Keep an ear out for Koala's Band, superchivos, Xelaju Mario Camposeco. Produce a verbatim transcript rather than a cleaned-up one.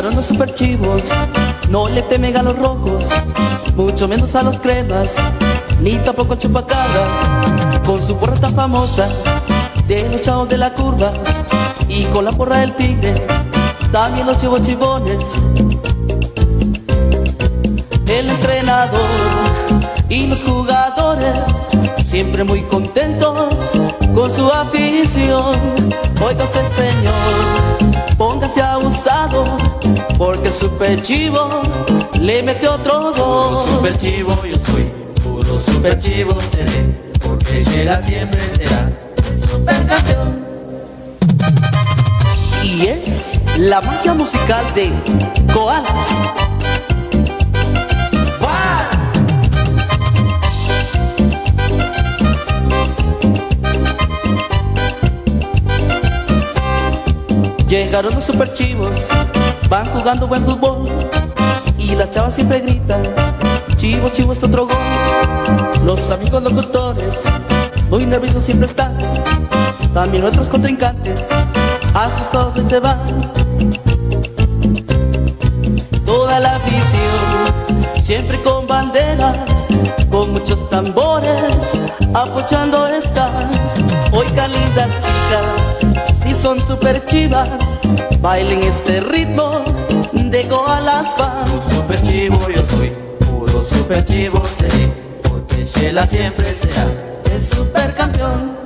llegaron los superchivos. No le temen a los rojos, mucho menos a los cremas, ni tampoco a chupacadas. Con su porra tan famosa de los chavos de la curva, y con la porra del tigre, también los chivos chivones. El entrenador y los jugadores siempre muy contentos con su afición. Oiga usted, señor, póngase abusado, porque el superchivo le metió otro gol. Puro superchivo yo soy, puro superchivo seré, porque Xela siempre será supercampeón. Y es la magia musical de Koala's. Llegaron los superchivos, van jugando buen fútbol, y las chavas siempre gritan, chivo, chivo, este otro gol. Los amigos locutores, muy nerviosos siempre están, también nuestros contrincantes, asustados se van. Toda la afición, siempre con banderas, con muchos tambores, apoyando están. Oigan, lindas chicas, si son super chivas, bailen este ritmo de Koala's Band. Puro super chivo yo soy, puro super chivo seré, porque Xela siempre será el supercampeón.